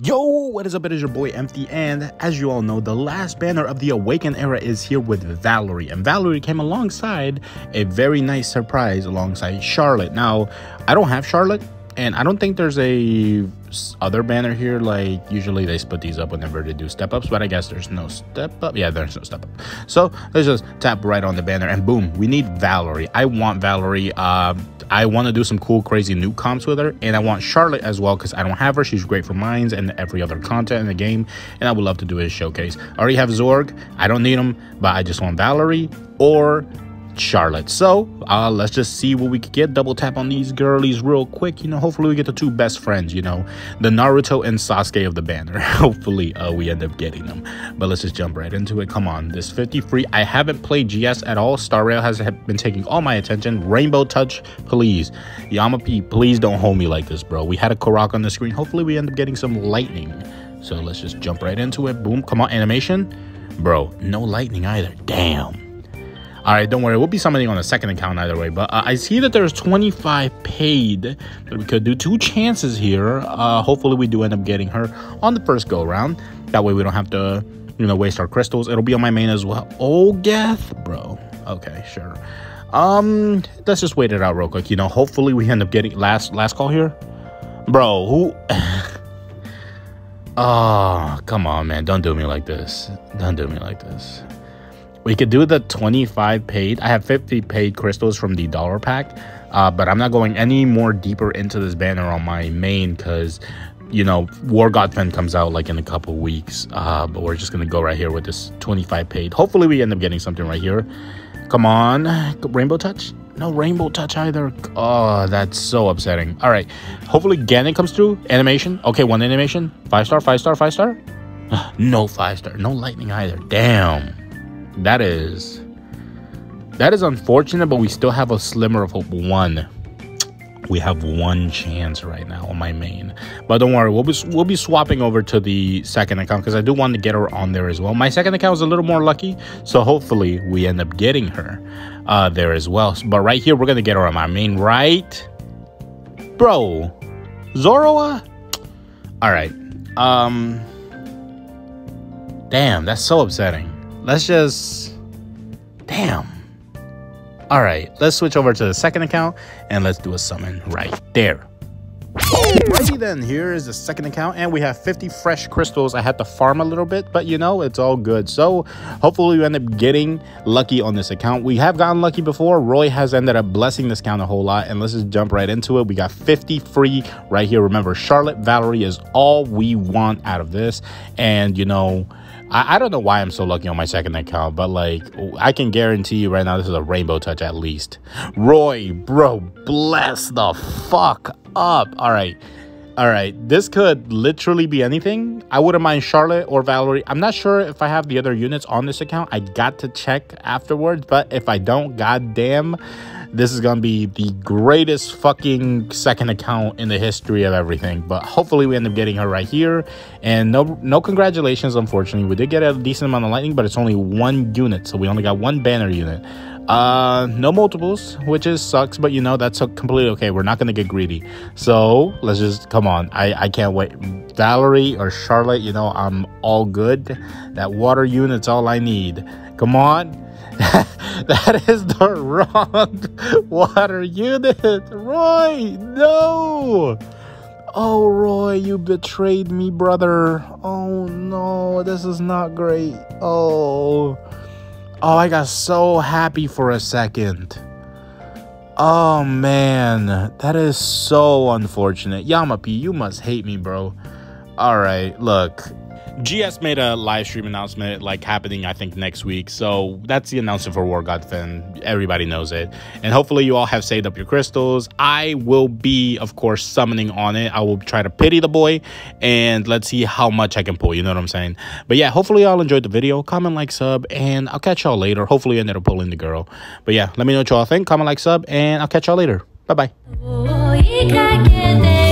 Yo, what is up? It is your boy Empty, and as you all know, the last banner of the Awakened Era is here with Valerie, and Valerie came alongside a very nice surprise alongside Charlotte. Now, I don't have Charlotte, and I don't think there's a other banner here. Like, usually they split these up whenever they do step ups, but I guess there's no step up. Yeah, there's no step up. So let's just tap right on the banner, and boom, we need Valerie. I want Valerie. I want to do some cool, crazy new comps with her, and I want Charlotte as well because I don't have her. She's great for mines and every other content in the game, and I would love to do a showcase. I already have Zorg. I don't need him, but I just want Valerie or Charlotte. So let's just see what we could get. Double tap on these girlies real quick. You know, hopefully we get the two best friends, you know, the Naruto and Sasuke of the banner. Hopefully we end up getting them, but let's just jump right into it. Come on, this 53. I haven't played GS at all. Star Rail has been taking all my attention. Rainbow Touch, please. Yamapi, please don't hold me like this, bro. We had a Korok on the screen. Hopefully we end up getting some lightning. So let's just jump right into it. Boom. Come on, animation. Bro, no lightning either. Damn. All right, don't worry. We'll be summoning on a second account either way. But I see that there's 25 paid that we could do. Two chances here. Hopefully, we do end up getting her on the first go round. That way, we don't have to, you know, waste our crystals. It'll be on my main as well. Oh, Geth, bro. Okay, sure. Let's just wait it out real quick. You know, hopefully, we end up getting last call here, bro. Who? Oh, come on, man. Don't do me like this. Don't do me like this. We could do the 25 paid. I have 50 paid crystals from the dollar pack, but I'm not going any more deeper into this banner on my main because, you know, War God Fen comes out like in a couple weeks, but we're just going to go right here with this 25 paid. Hopefully we end up getting something right here. Come on. Rainbow Touch? No Rainbow Touch either. Oh, that's so upsetting. All right. Hopefully Ganon comes through. Animation. Okay, one animation. 5-star, 5-star, 5-star. No 5-star. No lightning either. Damn. That is unfortunate, but we still have a slimmer of hope. We have one chance right now on my main, but don't worry, we'll be swapping over to the second account because I do want to get her on there as well. My second account was a little more lucky, so hopefully we end up getting her there as well. But right here, we're gonna get her on my main, right, bro? Zoroa. All right. Damn, that's so upsetting. Let's just... Damn. All right, let's switch over to the second account, and let's do a summon right there. Alrighty then, here is the second account, and we have 50 fresh crystals. I had to farm a little bit, but you know, it's all good. So hopefully we end up getting lucky on this account. We have gotten lucky before. Roy has ended up blessing this account a whole lot, and let's just jump right into it. We got 50 free right here. Remember, Charlotte, Valerie is all we want out of this, and you know... I don't know why I'm so lucky on my second account, but like, I can guarantee you right now, this is a Rainbow Touch at least. Roy, bro, bless the fuck up. All right. All right. This could literally be anything. I wouldn't mind Charlotte or Valerie. I'm not sure if I have the other units on this account. I got to check afterwards, but if I don't, goddamn, this is going to be the greatest fucking second account in the history of everything. But hopefully we end up getting her right here. And no congratulations, unfortunately. We did get a decent amount of lightning, but it's only one unit. So we only got one banner unit. No multiples, which is sucks. But, you know, that's completely okay. We're not going to get greedy. So let's just, come on. I can't wait. Valerie or Charlotte, you know, I'm all good. That water unit's all I need. Come on. That is the wrong water unit. Roy, no. Oh, Roy, you betrayed me, brother. Oh, no, this is not great. Oh, I got so happy for a second. Oh, man, that is so unfortunate. Yamapi, you must hate me, bro. All right, look. GS made a live stream announcement like happening, I think, next week. So that's the announcement for War God Fen. Everybody knows it. And hopefully you all have saved up your crystals. I will be, of course, summoning on it. I will try to pity the boy and let's see how much I can pull. You know what I'm saying? But yeah, hopefully y'all enjoyed the video. Comment, like, sub, and I'll catch y'all later. Hopefully you ended up pulling the girl. But yeah, let me know what y'all think. Comment, like, sub, and I'll catch y'all later. Bye-bye.